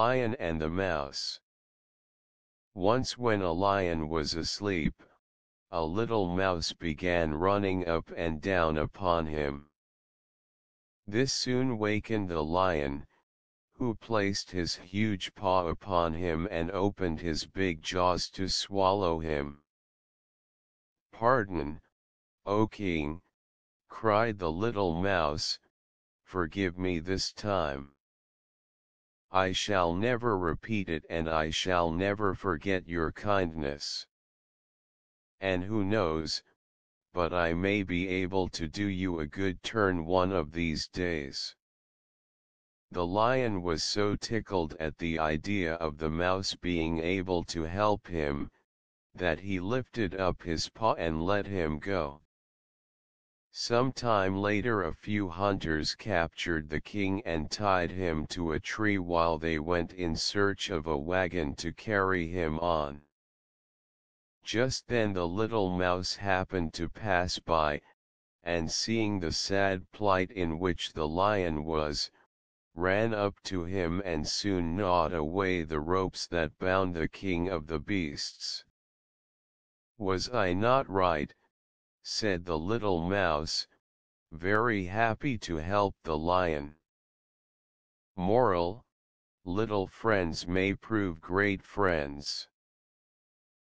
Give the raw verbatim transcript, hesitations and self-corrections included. Lion and the Mouse. Once, when a lion was asleep, a little mouse began running up and down upon him. This soon wakened the lion, who placed his huge paw upon him and opened his big jaws to swallow him. "Pardon, O king," cried the little mouse, "forgive me this time. I shall never repeat it, and I shall never forget your kindness. And who knows, but I may be able to do you a good turn one of these days." The lion was so tickled at the idea of the mouse being able to help him, that he lifted up his paw and let him go. Some time later, a few hunters captured the king and tied him to a tree while they went in search of a wagon to carry him on. Just then the little mouse happened to pass by, and seeing the sad plight in which the lion was, ran up to him and soon gnawed away the ropes that bound the king of the beasts. "Was I not right?" said the little mouse, very happy to help the lion. Moral: little friends may prove great friends.